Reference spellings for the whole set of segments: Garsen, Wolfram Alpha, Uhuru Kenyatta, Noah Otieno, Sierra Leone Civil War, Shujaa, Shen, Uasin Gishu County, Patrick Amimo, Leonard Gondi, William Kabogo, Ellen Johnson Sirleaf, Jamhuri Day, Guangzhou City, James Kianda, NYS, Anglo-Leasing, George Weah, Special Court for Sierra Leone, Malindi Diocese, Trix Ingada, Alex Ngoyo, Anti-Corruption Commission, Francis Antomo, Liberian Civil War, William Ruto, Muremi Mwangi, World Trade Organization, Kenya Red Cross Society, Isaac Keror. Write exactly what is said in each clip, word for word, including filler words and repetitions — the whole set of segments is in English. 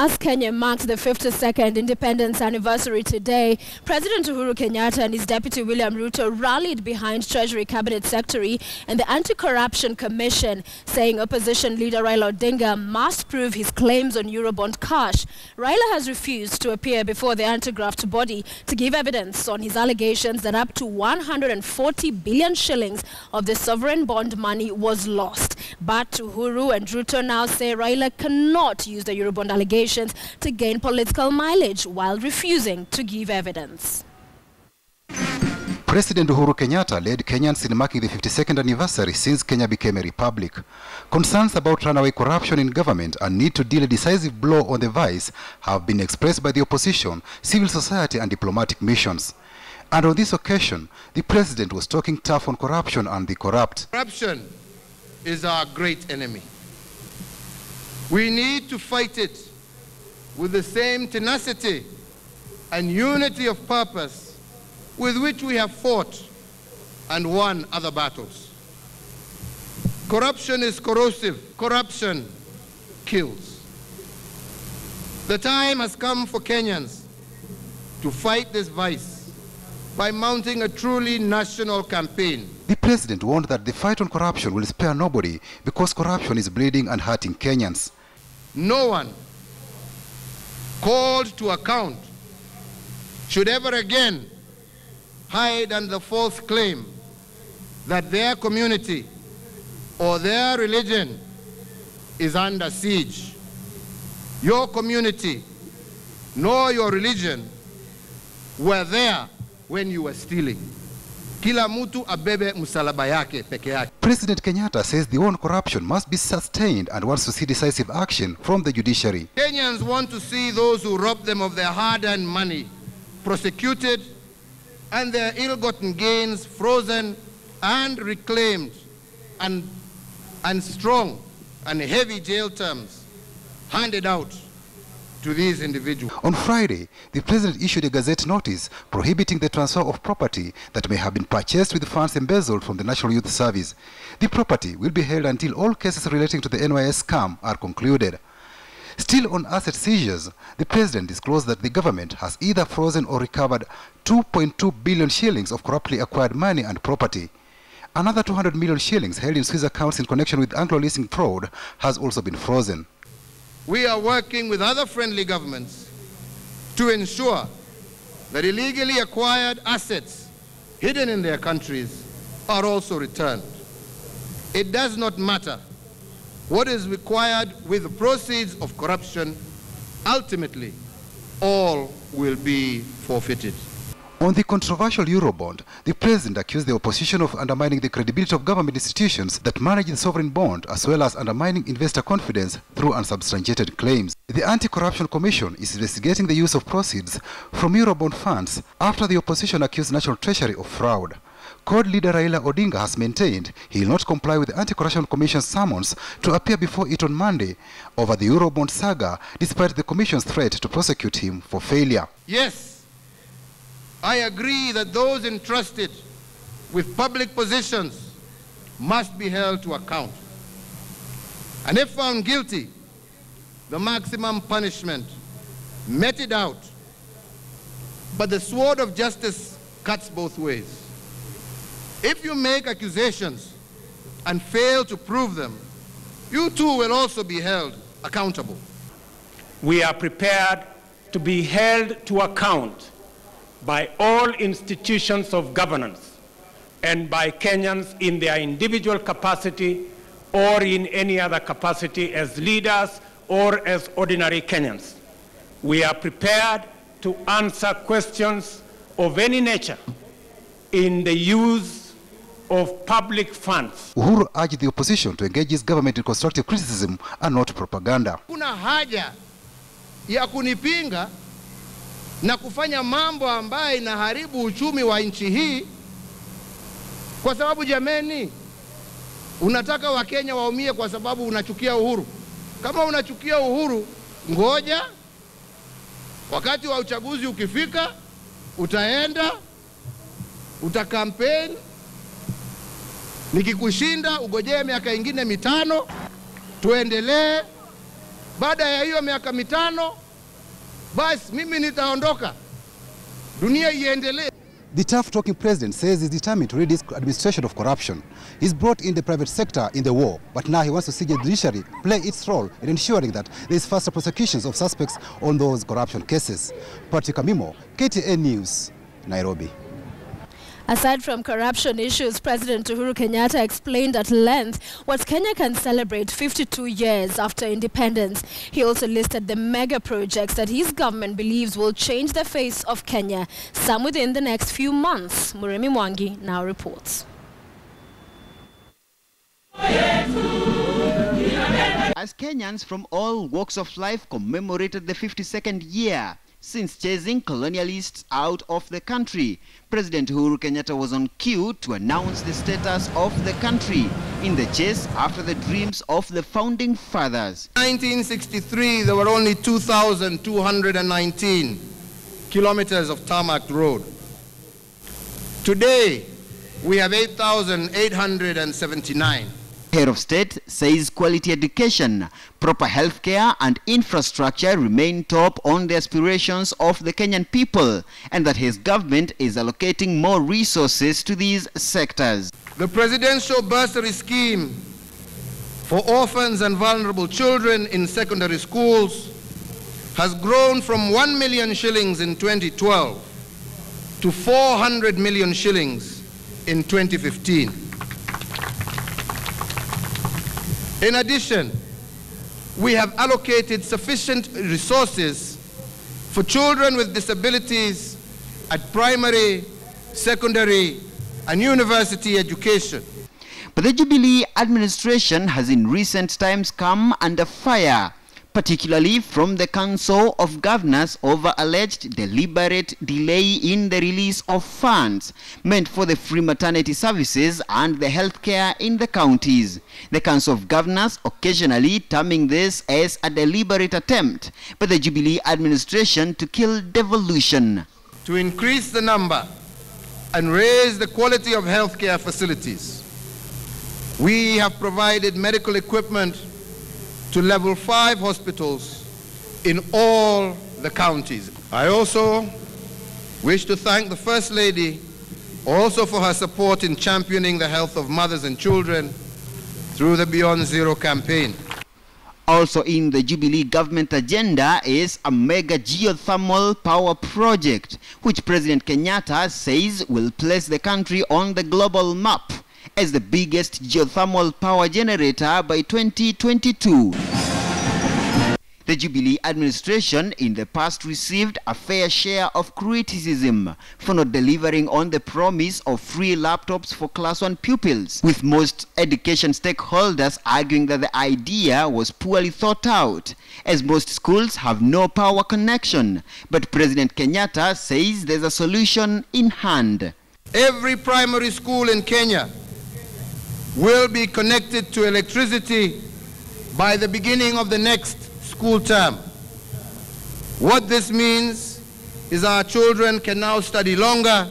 As Kenya marks the fifty-second independence anniversary today, President Uhuru Kenyatta and his deputy William Ruto rallied behind Treasury Cabinet Secretary and the Anti-Corruption Commission, saying opposition leader Raila Odinga must prove his claims on Eurobond cash. Raila has refused to appear before the Anti-Graft body to give evidence on his allegations that up to one hundred forty billion shillings of the sovereign bond money was lost. But Uhuru and Ruto now say Raila cannot use the Eurobond allegations to gain political mileage while refusing to give evidence. President Uhuru Kenyatta led Kenyans in marking the fifty-second anniversary since Kenya became a republic. Concerns about runaway corruption in government and need to deal a decisive blow on the vice have been expressed by the opposition, civil society and diplomatic missions. And on this occasion, the president was talking tough on corruption and the corrupt. Corruption is our great enemy. We need to fight it with the same tenacity and unity of purpose with which we have fought and won other battles. Corruption is corrosive. Corruption kills. The time has come for Kenyans to fight this vice by mounting a truly national campaign. The president warned that the fight on corruption will spare nobody because corruption is bleeding and hurting Kenyans. No one called to account should ever again hide under the false claim that their community or their religion is under siege. Your community nor your religion were there when you were stealing. Kila mtu abebe msalaba yake peke yake. President Kenyatta says the war on corruption must be sustained and wants to see decisive action from the judiciary. Kenyans want to see those who rob them of their hard-earned money prosecuted and their ill-gotten gains frozen and reclaimed, and, and strong and heavy jail terms handed out to these individuals. On Friday, the president issued a gazette notice prohibiting the transfer of property that may have been purchased with funds embezzled from the National Youth Service. The property will be held until all cases relating to the N Y S scam are concluded. Still on asset seizures, the president disclosed that the government has either frozen or recovered two point two billion shillings of corruptly acquired money and property. Another two hundred million shillings held in Swiss accounts in connection with Anglo-Leasing fraud has also been frozen. We are working with other friendly governments to ensure that illegally acquired assets hidden in their countries are also returned. It does not matter what is required with the proceeds of corruption. Ultimately, all will be forfeited. On the controversial Eurobond, the president accused the opposition of undermining the credibility of government institutions that manage the sovereign bond, as well as undermining investor confidence through unsubstantiated claims. The Anti-Corruption Commission is investigating the use of proceeds from Eurobond funds after the opposition accused National Treasury of fraud. C O D leader Raila Odinga has maintained he will not comply with the Anti-Corruption Commission's summons to appear before it on Monday over the Eurobond saga, despite the Commission's threat to prosecute him for failure. Yes. I agree that those entrusted with public positions must be held to account. And if found guilty, the maximum punishment meted out. But the sword of justice cuts both ways. If you make accusations and fail to prove them, you too will also be held accountable. We are prepared to be held to account by all institutions of governance and by Kenyans in their individual capacity or in any other capacity as leaders or as ordinary Kenyans. We are prepared to answer questions of any nature in the use of public funds. Uhuru urged the opposition to engage his government in constructive criticism and not propaganda. Kuna haja ya kunipinga na kufanya mambo ambayo inaharibu uchumi wa nchi hii, kwa sababu jameni, unataka Wakenya waumie kwa sababu unachukia Uhuru? Kama unachukia Uhuru, ngoja wakati wa uchaguzi ukifika, utaenda utakampaign, nikikushinda ugojee miaka ingine mitano tuendelee baada ya hiyo miaka mitano, basi mimi nitaondoka. Dunia iendelee. The tough-talking president says he's determined to rid his administration of corruption. He's brought in the private sector in the war, but now he wants to see the judiciary play its role in ensuring that there's faster prosecutions of suspects on those corruption cases. Patrick Amimo, K T N News, Nairobi. Aside from corruption issues, President Uhuru Kenyatta explained at length what Kenya can celebrate fifty-two years after independence. He also listed the mega projects that his government believes will change the face of Kenya, some within the next few months. Muremi Mwangi now reports. As Kenyans from all walks of life commemorated the fifty-second year, since chasing colonialists out of the country, President Uhuru Kenyatta was on cue to announce the status of the country in the chase after the dreams of the founding fathers. nineteen sixty-three, there were only two thousand two hundred nineteen kilometers of tarmac road. Today, we have eight thousand eight hundred seventy-nine. Head of State says quality education, proper healthcare and infrastructure remain top on the aspirations of the Kenyan people, and that his government is allocating more resources to these sectors. The presidential bursary scheme for orphans and vulnerable children in secondary schools has grown from one million shillings in twenty twelve to four hundred million shillings in twenty fifteen. In addition, we have allocated sufficient resources for children with disabilities at primary, secondary, and university education. But the Jubilee administration has in recent times come under fire, particularly from the Council of Governors over alleged deliberate delay in the release of funds meant for the free maternity services and the health care in the counties. The Council of Governors occasionally terming this as a deliberate attempt by the Jubilee administration to kill devolution. To increase the number and raise the quality of health care facilities, we have provided medical equipment to level five hospitals in all the counties. I also wish to thank the First Lady also for her support in championing the health of mothers and children through the Beyond Zero campaign. Also in the Jubilee government agenda is a mega geothermal power project, which President Kenyatta says will place the country on the global map as the biggest geothermal power generator by twenty twenty-two. The Jubilee administration in the past received a fair share of criticism for not delivering on the promise of free laptops for class one pupils, with most education stakeholders arguing that the idea was poorly thought out, as most schools have no power connection. But President Kenyatta says there's a solution in hand. Every primary school in Kenya will be connected to electricity by the beginning of the next school term. What this means is our children can now study longer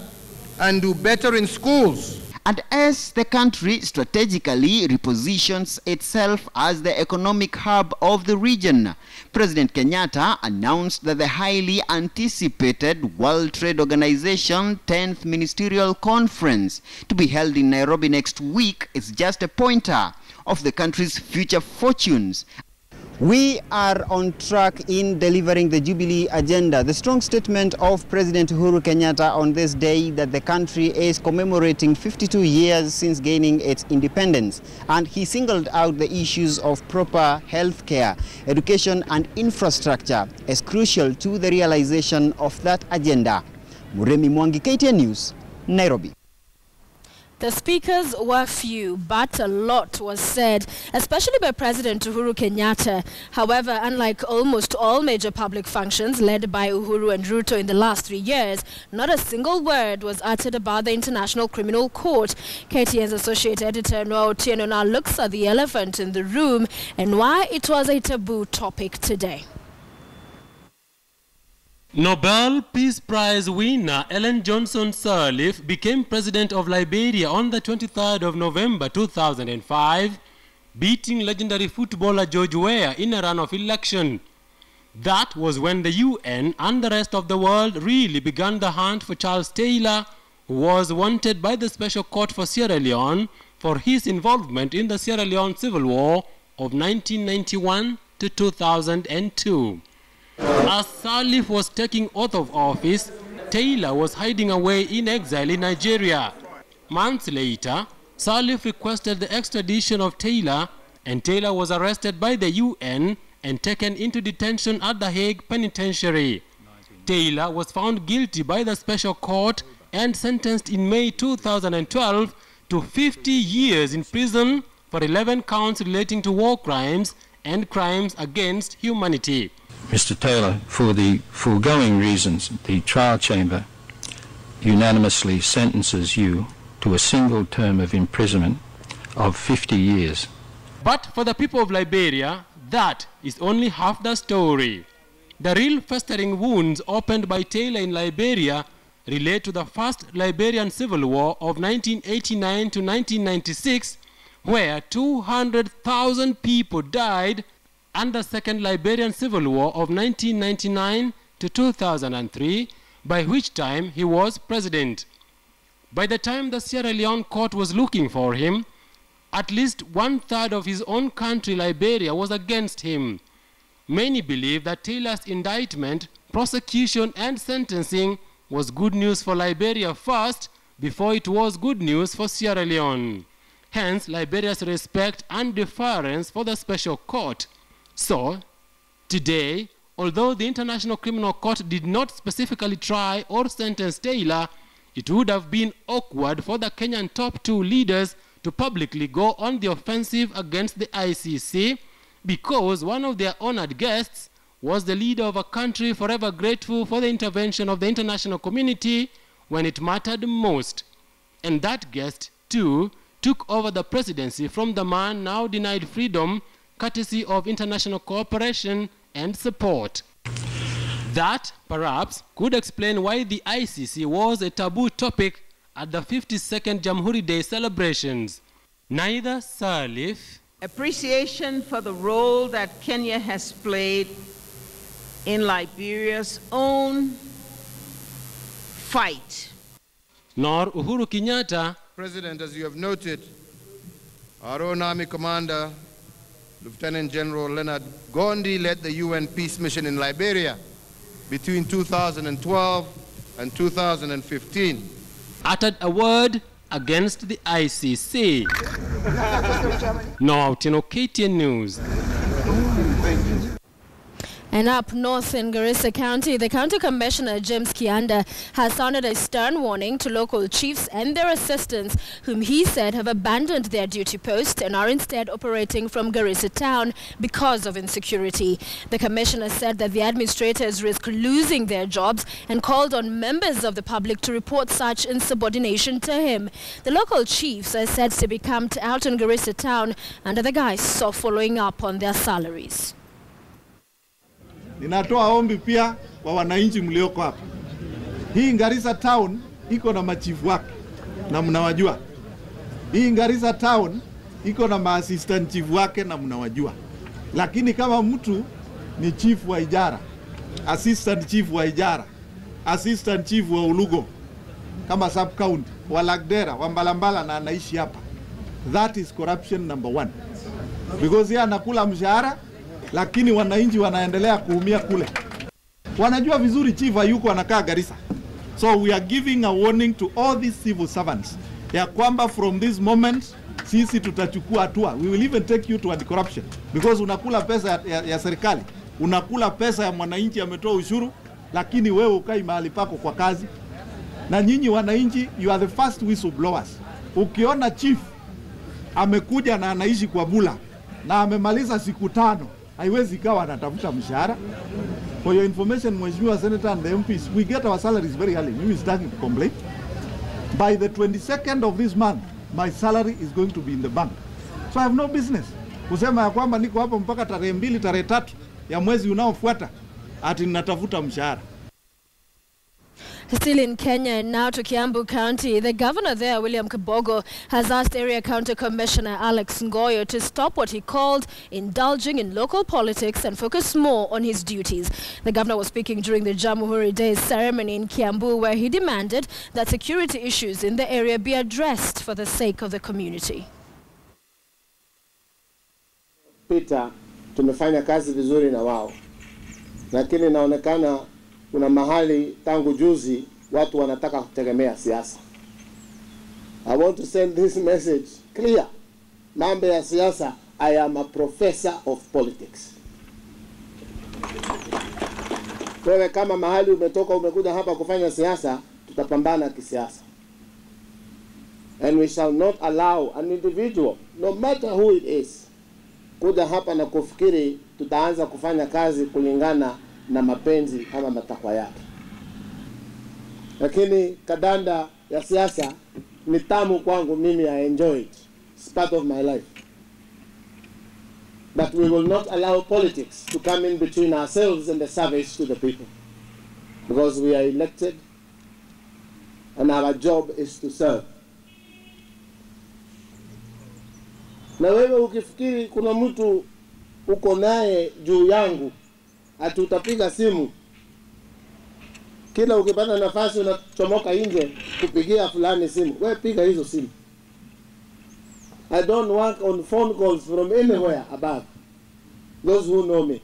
and do better in schools. And as the country strategically repositions itself as the economic hub of the region, President Kenyatta announced that the highly anticipated World Trade Organization tenth Ministerial Conference to be held in Nairobi next week is just a pointer of the country's future fortunes. We are on track in delivering the Jubilee agenda. The strong statement of President Uhuru Kenyatta on this day that the country is commemorating fifty-two years since gaining its independence. And he singled out the issues of proper health care, education and infrastructure as crucial to the realization of that agenda. Muremi Mwangi, K T N News, Nairobi. The speakers were few, but a lot was said, especially by President Uhuru Kenyatta. However, unlike almost all major public functions led by Uhuru and Ruto in the last three years, not a single word was uttered about the International Criminal Court. K T N's associate editor Noah Otieno now looks at the elephant in the room and why it was a taboo topic today. Nobel Peace Prize winner Ellen Johnson Sirleaf became president of Liberia on the twenty-third of November two thousand five beating legendary footballer George Weah in a run-off election. That was when the U N and the rest of the world really began the hunt for Charles Taylor, who was wanted by the Special Court for Sierra Leone for his involvement in the Sierra Leone Civil War of nineteen ninety-one to two thousand two. As Sirleaf was taking oath of office, Taylor was hiding away in exile in Nigeria. Months later, Sirleaf requested the extradition of Taylor, and Taylor was arrested by the U N and taken into detention at the Hague Penitentiary. Taylor was found guilty by the Special Court and sentenced in May two thousand twelve to fifty years in prison for eleven counts relating to war crimes and crimes against humanity. Mister Taylor, for the foregoing reasons, the trial chamber unanimously sentences you to a single term of imprisonment of fifty years. But for the people of Liberia, that is only half the story. The real festering wounds opened by Taylor in Liberia relate to the First Liberian Civil War of nineteen eighty-nine to nineteen ninety-six, where two hundred thousand people died, and the Second Liberian Civil War of nineteen ninety-nine to two thousand three, by which time he was president. By the time the Sierra Leone court was looking for him, at least one-third of his own country, Liberia, was against him. Many believe that Taylor's indictment, prosecution and sentencing was good news for Liberia first, before it was good news for Sierra Leone. Hence, Liberia's respect and deference for the Special Court. So, today, although the International Criminal Court did not specifically try or sentence Taylor, it would have been awkward for the Kenyan top two leaders to publicly go on the offensive against the I C C, because one of their honored guests was the leader of a country forever grateful for the intervention of the international community when it mattered most. And that guest, too, took over the presidency from the man now denied freedom, courtesy of international cooperation and support. That, perhaps, could explain why the I C C was a taboo topic at the fifty-second Jamhuri Day celebrations. Neither Sirleaf... Appreciation for the role that Kenya has played in Liberia's own fight. Nor Uhuru Kenyatta... President, as you have noted, our own army commander, Lieutenant General Leonard Gondi, led the U N peace mission in Liberia between two thousand twelve and two thousand fifteen. Uttered a word against the I C C. Now, Tino, K T N News. And up north in Garissa County, the County Commissioner James Kianda has sounded a stern warning to local chiefs and their assistants, whom he said have abandoned their duty post and are instead operating from Garissa town because of insecurity. The Commissioner said that the administrators risk losing their jobs and called on members of the public to report such insubordination to him. The local chiefs are said to be camped out in Garissa town under the guise of following up on their salaries. Ninatoa ombi pia wa wananchi mlioko hapa. Hii Garissa town iko na machifu wake na mnawajua. Hii Garissa town iko na assistant chief wake na mnawajua. Lakini kama mtu ni chief wa ijara, assistant chief wa ijara, assistant chief wa Ulugo, kama sub county, wa Lagdera, wa Mbalambala na anaishi hapa, that is corruption number one. Because yeye anakula mshahara lakini wananchi wanaendelea kuumia kule. Wanajua vizuri chiva yuko anakaa Garissa. So we are giving a warning to all these civil servants. Ya kwamba from this moment, sisi tutachukua hatua. We will even take you to anti-corruption. Because unakula pesa ya, ya, ya serikali. Unakula pesa ya mwananchi ametoa ushuru. Lakini wewe ukai mahali pako kwa kazi. Na nyinyi wananchi, you are the first whistleblowers. Ukiona chief, amekuja na anaishi kwa bula. Na amemaliza siku tano. Haiwezi kawa anatafuta mshahara. For your information, Mheshimiwa Senator and the M Ps, we get our salaries very early. Mimi sitaki to complain. By the twenty-second of this month, my salary is going to be in the bank. So I have no business kusema ya kwamba niko hapa mpaka tarehe mbili, tarehe tatu ya mwezi unaofuata ati natafuta mshahara. Still in Kenya and now to Kiambu County, the governor there, William Kabogo, has asked Area County Commissioner Alex Ngoyo to stop what he called indulging in local politics and focus more on his duties. The governor was speaking during the Jamhuri Day ceremony in Kiambu, where he demanded that security issues in the area be addressed for the sake of the community. Peter, tumefanya kazi vizuri na wao, lakini naonekana kuna mahali tangu juzi watu wanataka kutegemea siasa. I want to send this message clear. Mambo ya siasa, I am a professor of politics. Wewe kama mahali umetoka umekuja hapa kufanya siasa, tutapambana kisiasa. And we shall not allow an individual, no matter who it is, kuja hapa na kufikiri tutaanza kufanya kazi kulingana na mapenzi ama matakwa yake. Lakini kadanda ya siasa ni tamu kwangu mimi, I enjoy it. It's part of my life. But we will not allow politics to come in between ourselves and the service to the people. Because we are elected and our job is to serve. Na wewe ukifikiri kuna mtu uko naye juu yangu ati utapiga simu kila ukipata nafasi unachomoka nje kupigia fulani simu, wewe piga hizo simu. I don't work on phone calls from anywhere above. Those who know me.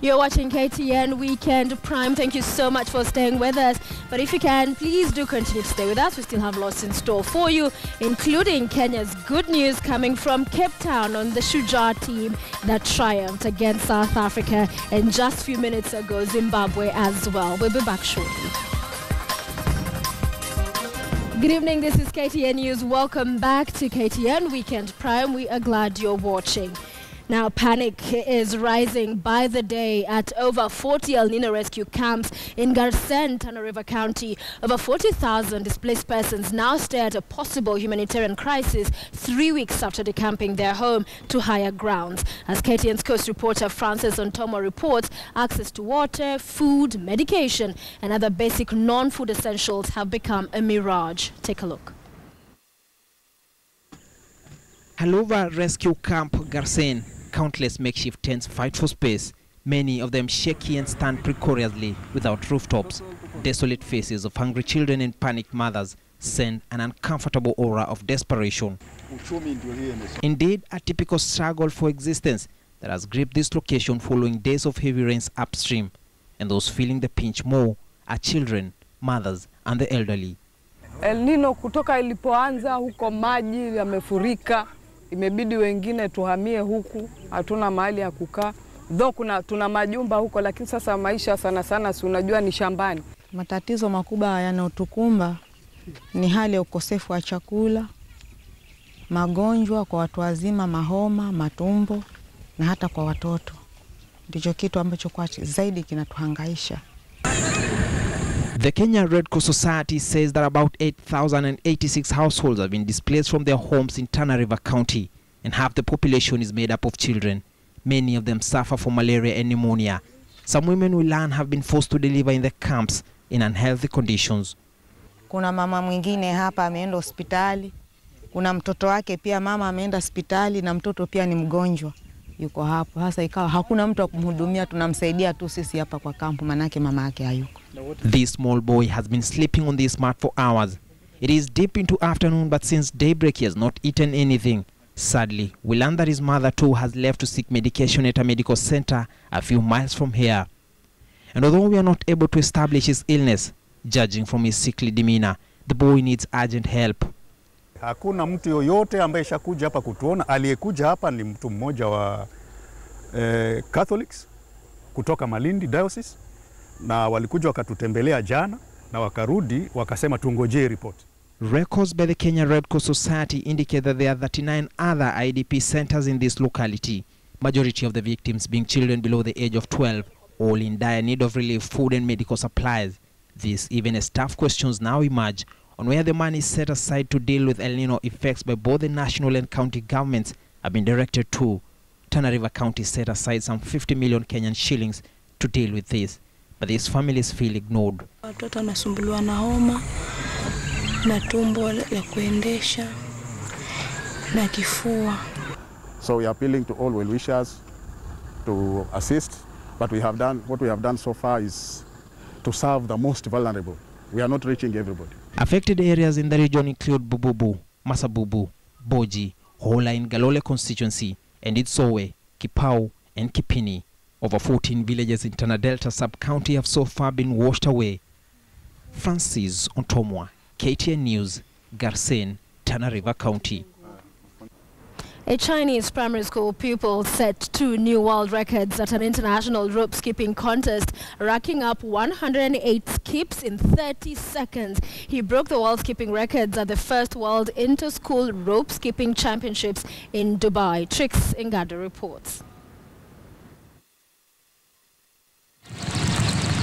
You're watching K T N Weekend Prime. Thank you so much for staying with us. But if you can, please do continue to stay with us. We still have lots in store for you, including Kenya's good news coming from Cape Town on the Shujaa team that triumphed against South Africa. And just a few minutes ago, Zimbabwe as well. We'll be back shortly. Good evening. This is K T N News. Welcome back to K T N Weekend Prime. We are glad you're watching. Now, panic is rising by the day at over forty El Nino rescue camps in Garsen, Tana River County. Over forty thousand displaced persons now stare at a possible humanitarian crisis three weeks after decamping their home to higher grounds. As K T N's coast reporter Francis Antomo reports, access to water, food, medication and other basic non-food essentials have become a mirage. Take a look. Haluva Rescue Camp Garsen. Countless makeshift tents fight for space, many of them shaky and stand precariously without rooftops. Desolate faces of hungry children and panicked mothers send an uncomfortable aura of desperation. Indeed, a typical struggle for existence that has gripped this location following days of heavy rains upstream. And those feeling the pinch more are children, mothers and the elderly. El Nino kutoka ilipoanza huko maji yamefurika. Imebidi wengine tuhamie huku, hatuna mahali ya kukaa. Though kuna tuna majumba huko, lakini sasa maisha sana sana si unajua ni shambani. Matatizo makubwa yanayotukumba ni hali ya ukosefu wa chakula, magonjwa kwa watu wazima, mahoma, matumbo na hata kwa watoto. Ndicho kitu ambacho kwa zaidi kinatuhangaisha. The Kenya Red Cross Society says that about eight thousand eighty-six households have been displaced from their homes in Tana River County, and half the population is made up of children. Many of them suffer from malaria and pneumonia. Some women we learn have been forced to deliver in the camps in unhealthy conditions. Kuna mama mwingine hapa ameenda hospitali. Kuna mtoto wake pia mama ameenda hospitali na mtoto pia ni mgonjwa. Yuko hapo. Hasa ikawa hakuna mtu wa kumhudumia, tunamsaidia tu sisi hapa kwa kampu manake mama yake hayuko. This small boy has been sleeping on this mat for hours. It is deep into afternoon, but since daybreak he has not eaten anything. Sadly, we learn that his mother too has left to seek medication at a medical center a few miles from here. And although we are not able to establish his illness, judging from his sickly demeanor, the boy needs urgent help. Hakuna mtu yoyote ambaye shakuja hapa kutuona. Aliyekuja hapa ni mtu mmoja wa eh, Catholics kutoka Malindi Diocese, na walikuja wakatutembelea jana na wakarudi wakasema tungojee report. Records by the Kenya Red Cross Society indicate that there are thirty-nine other I D P centers in this locality, majority of the victims being children below the age of twelve, all in dire need of relief, food and medical supplies. This even as tough questions now emerge on where the money set aside to deal with El Nino effects by both the national and county governments have been directed to. Tana River County set aside some fifty million Kenyan shillings to deal with this. but these families feel ignored. Watoto wanasumbuliwa na homa, na tumbo la kuendesha, na kifua. So we are appealing to all well-wishers to assist, but we have done what we have done so far is to serve the most vulnerable. We are not reaching everybody. Affected areas in the region include Bububu, Masabubu, Boji, Hola in Galole constituency, and Itsowe, Kipau, and Kipini. Over fourteen villages in Tana Delta sub-county have so far been washed away. Francis Antomo, K T N News, Garsen, Tana River County. A Chinese primary school pupil set two new world records at an international rope skipping contest, racking up one hundred eight skips in thirty seconds. He broke the world skipping records at the first World Inter-School Rope Skipping Championships in Dubai. Trix Ingada reports.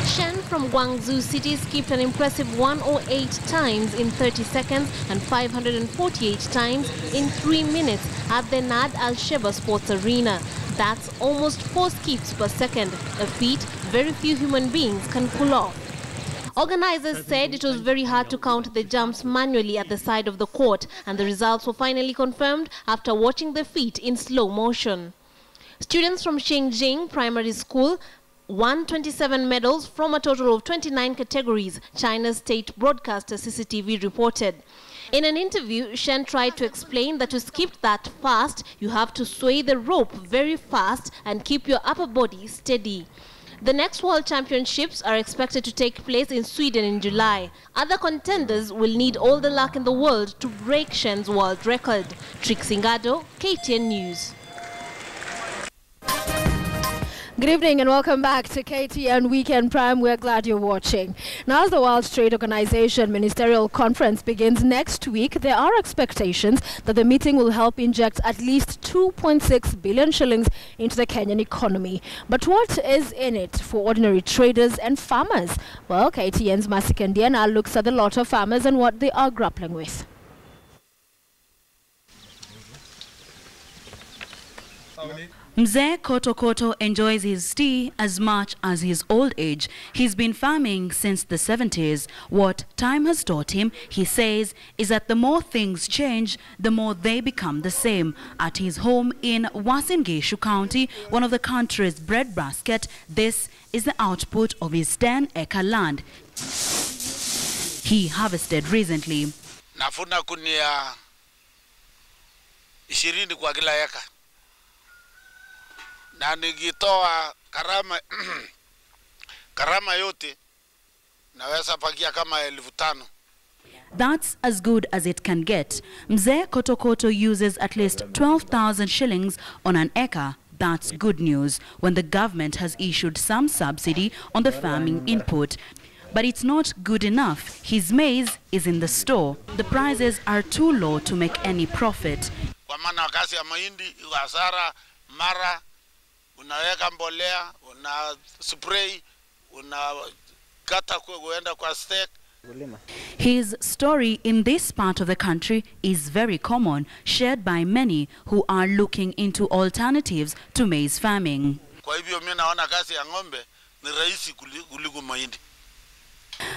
Shen from Guangzhou City skipped an impressive one hundred eight times in thirty seconds and five hundred forty-eight times in three minutes at the Nad Al Sheba Sports Arena. That's almost four skips per second, a feat very few human beings can pull off. Organizers said it was very hard to count the jumps manually at the side of the court, and the results were finally confirmed after watching the feat in slow motion. Students from Shengjing Primary School won twenty-seven medals from a total of twenty-nine categories, China's state broadcaster C C T V reported. In an interview, Shen tried to explain that to skip that fast, you have to sway the rope very fast and keep your upper body steady. The next World Championships are expected to take place in Sweden in July. Other contenders will need all the luck in the world to break Shen's world record. Trixie Ngado, K T N News. Good evening and welcome back to K T N Weekend Prime. We're glad you're watching. Now, as the World Trade Organization Ministerial Conference begins next week, there are expectations that the meeting will help inject at least two point six billion shillings into the Kenyan economy. But what is in it for ordinary traders and farmers? Well, K T N's Masikandiana looks at the lot of farmers and what they are grappling with. Mzee Koto Koto enjoys his tea as much as his old age. He's been farming since the seventies. What time has taught him, he says, is that the more things change, the more they become the same. At his home in Uasin Gishu County, one of the country's breadbasket, this is the output of his ten acre land he harvested recently. Nafuna kunia ishirini kwa kila eka. Na nikitoa karama karama yote naweza pakia kama elfu tano. That's as good as it can get. Mzee Kotokoto uses at least twelve thousand shillings on an acre. That's good news when the government has issued some subsidy on the farming input. But it's not good enough. His maize is in the store. The prices are too low to make any profit. Kwa maana kasi ya mahindi, hasara, mara unaweka mbolea, una spray, unakata kuenda kwa stake. His story in this part of the country is very common, shared by many who are looking into alternatives to maize farming. Kwa hivyo mimi naona kazi ya ngombe ni rahisi kuliko mahindi.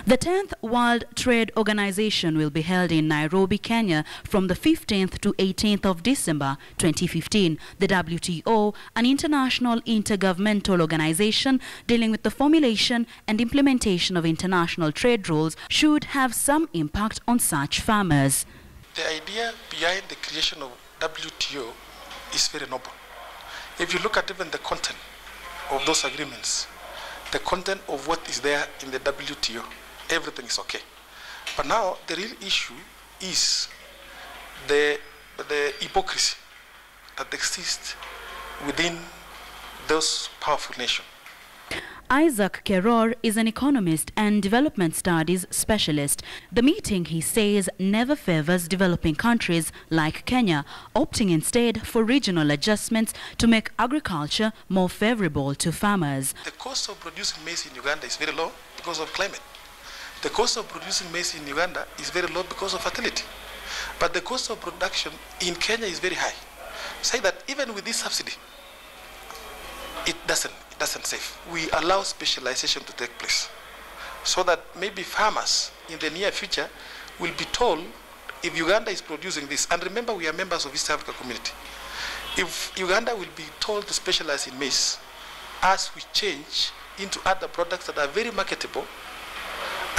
The tenth World Trade Organization will be held in Nairobi, Kenya from the fifteenth to eighteenth of December twenty fifteen. The W T O, an international intergovernmental organization dealing with the formulation and implementation of international trade rules, should have some impact on such farmers. The idea behind the creation of W T O is very noble. If you look at even the content of those agreements, the content of what is there in the W T O, everything is okay. But now the real issue is the, the hypocrisy that exists within those powerful nations. Isaac Keror is an economist and development studies specialist. The meeting, he says, never favors developing countries like Kenya, opting instead for regional adjustments to make agriculture more favorable to farmers. The cost of producing maize in Uganda is very low because of climate. The cost of producing maize in Uganda is very low because of fertility. But the cost of production in Kenya is very high. Say that even with this subsidy, it doesn't. doesn't save. We allow specialization to take place so that maybe farmers in the near future will be told, if Uganda is producing this, and remember we are members of East Africa Community, if Uganda will be told to specialize in maize, as we change into other products that are very marketable,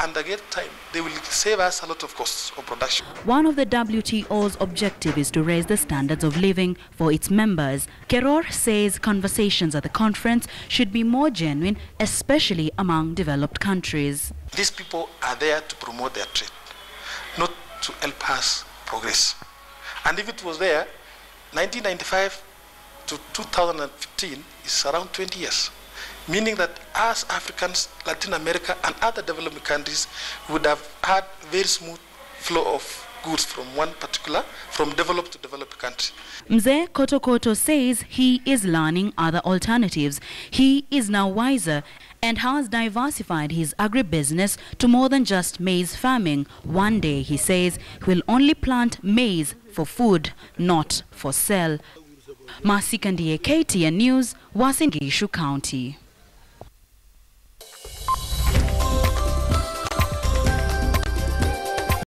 and again time, they will save us a lot of costs of production. One of the W T O's objective is to raise the standards of living for its members. Keror says conversations at the conference should be more genuine, especially among developed countries. These people are there to promote their trade, not to help us progress. And if it was there, nineteen ninety-five to two thousand fifteen is around twenty years. Meaning that as Africans, Latin America, and other developing countries would have had very smooth flow of goods from one particular, from developed to developed country. Mzee Kotokoto says he is learning other alternatives. He is now wiser and has diversified his agribusiness to more than just maize farming. One day, he says, he will only plant maize for food, not for sell. Masikandiye, K T N News, Uasin Gishu County.